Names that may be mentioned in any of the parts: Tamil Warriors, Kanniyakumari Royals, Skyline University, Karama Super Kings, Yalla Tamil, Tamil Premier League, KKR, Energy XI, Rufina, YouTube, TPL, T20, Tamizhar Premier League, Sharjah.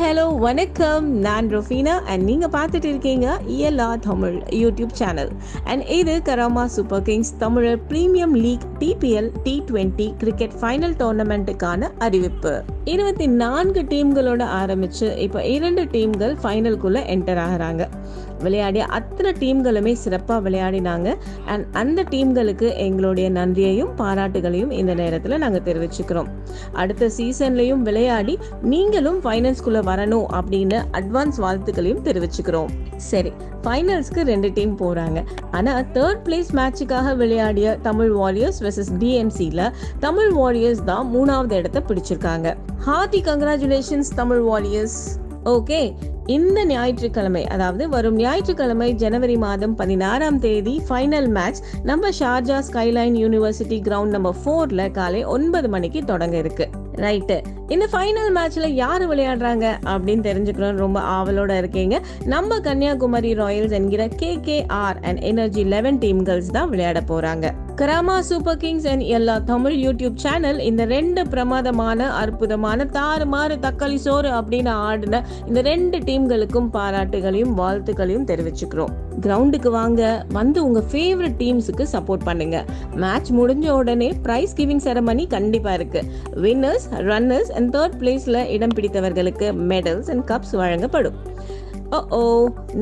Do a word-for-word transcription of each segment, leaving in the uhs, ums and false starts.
hello Vanakkam naan रुफीना and நீங்க பார்த்துட்டு இருக்கீங்க Yalla Tamil YouTube channel and இது Karama Super Kings Tamil Premier League T P L T twenty cricket final tournament கான அறிவிப்பு இருபத்தி நான்கு டீம்களோட ஆரம்பிச்சு இப்போ இரண்டு டீம்கள் ஃபைனல் குள்ள என்டர் ஆகறாங்க விளையாடிய அத்தனை டீம்களுமே சிறப்பா விளையாடினாங்க and அந்த டீம்களுக்கு எங்களுடைய நன்றியையும் பாராட்டுகளையும் இந்த நேரத்துல நாங்க தெரிவிச்சுக்கிறோம் அடுத்த சீசன்லயும் விளையாடி நீங்களும் ஃபைனல்ஸ் குள்ள வரணும் அப்படின அட்வான்ஸ் வாழ்த்துக்களையும் தெரிவிச்சுக்கிறோம் சரி ஃபைனல்ஸ்க்கு ரெண்டு டீம் போறாங்க ஆனா थर्ड பிளேஸ் மேட்சுக்காக விளையாடிய Tamil Warriors versus D M C ல Tamil Warriors தான் மூணாவது இடத்தை பிடிச்சிருக்காங்க hearty congratulations Tamil Warriors okay இந்த ஞாயிற்றுக்கிழமை அதாவது வரும் ஞாயிற்றுக்கிழமை ஜனவரி மாதம் பதினாறாம் தேதி ஃபைனல் மேட்ச் நம்ம Sharjah skyline university ground number நான்குல காலை ஒன்பது மணிக்கு தொடங்க இருக்கு ரைட் இந்த ஃபைனல் மேட்ச்ல யார் விளையாடுறாங்க அப்படின்னு தெரிஞ்சுக்கணும் ரொம்ப ஆவலோட இருக்கீங்க நம்ம கன்னியாகுமரி ராயல்ஸ் என்கிற K K R and Energy eleven டீம்கள்ஸ் தான் விளையாட போறாங்க Karama Super Kings and Yalla Tamil YouTube channel இந்த ரெண்டு பிரமாதமான அற்புதமான தாறுமாறு தக்காளி சோறு அப்படின்னு ஆடின இந்த ரெண்டு டீம்களுக்கும் பாராட்டுகளையும் வாழ்த்துக்களையும் தெரிவிச்சுக்கிறோம் கிரவுண்டுக்கு வாங்க வந்து உங்க ஃபேவரட் டீம்ஸுக்கு சப்போர்ட் பண்ணுங்க மேட்ச் முடிஞ்ச உடனே பிரைஸ் கிவிங் செரமனி கண்டிப்பா இருக்கு வின்னர்ஸ் ரன்னர்ஸ் அண்ட் தேர்ட் பிளேஸ்ல இடம் பிடித்தவர்களுக்கு மெடல்ஸ் அண்ட் கப்ஸ் வழங்கப்படும் ஓ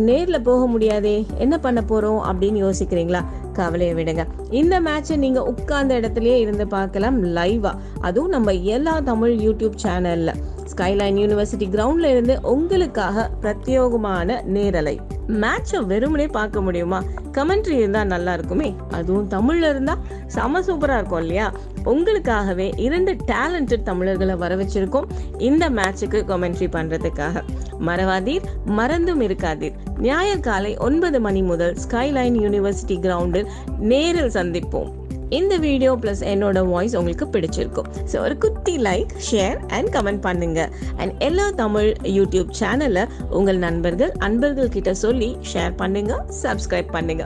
நேர்ல போக முடியாதே என்ன பண்ண போறோம் அப்படின்னு யோசிக்கிறீங்களா கவலையை விடுங்க இந்த மேட்சை நீங்க உட்கார்ந்த இடத்துலயே இருந்து பார்க்கலாம் லைவா அதுவும் நம்ம எல்லா தமிழ் யூடியூப் சேனல்ல ஸ்கைலைன் யூனிவர்சிட்டி கிரவுண்ட்ல இருந்து உங்களுக்காக பிரத்யேகமான நேரலை மேட்சை வெறுமனே பார்க்க முடியுமா கமெண்ட்ரி இருந்தா நல்லா இருக்குமே அதுவும் தமிழ்ல இருந்தா செம சூப்பரா இருக்கும் இல்லையா உங்களுக்காகவே இரண்டு டேலண்டட் தமிழர்களை வர வச்சிருக்கோம் இந்த மேட்சுக்கு கமெண்ட்ரி பண்றதுக்காக மறவாதீர் மறந்தும் இருக்காதீர் ஞாயிறு காலை ஒன்பது மணி முதல் ஸ்கைலைன் யூனிவர்சிட்டி கிரவுண்டில் நேரில் சந்திப்போம் இந்த வீடியோ பிளஸ் என்னோட வாய்ஸ் உங்களுக்கு பிடிச்சிருக்கும் ஸோ ஒரு குட்டி லைக் ஷேர் அண்ட் கமெண்ட் பண்ணுங்க அண்ட் எல்லா தமிழ் யூடியூப் சேனலை உங்கள் நண்பர்கள் அன்பர்கள் கிட்ட சொல்லி ஷேர் பண்ணுங்க சப்ஸ்கிரைப் பண்ணுங்க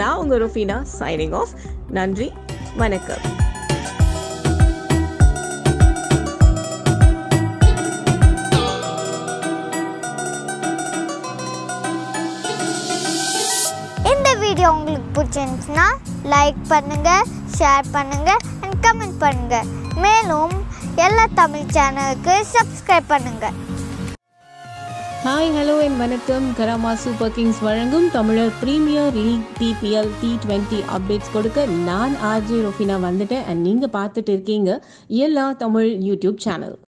நான் உங்க ருஃபினா சைனிங் ஆஃப் நன்றி வணக்கம் உங்களுக்கு பிடிச்சிருந்துச்சுன்னா லைக் பண்ணுங்க ஷேர் பண்ணுங்க அண்ட் கமெண்ட் பண்ணுங்க மேலும் எல்லா தமிழ் சேனலுக்கு சப்ஸ்கிரைப் பண்ணுங்க ஹாய் ஹலோ அண்ட் வணக்கம் கராமா சூப்பர் கிங்ஸ் வழங்கும் தமிழர் premier league T P L T twenty updates கொடுக்க நான் ஆர்ஜே ருஃபினா வந்துட்டேன் அண்ட் நீங்க பார்த்துட்டு இருக்கீங்க எல்லா தமிழ் யூடியூப் சேனல்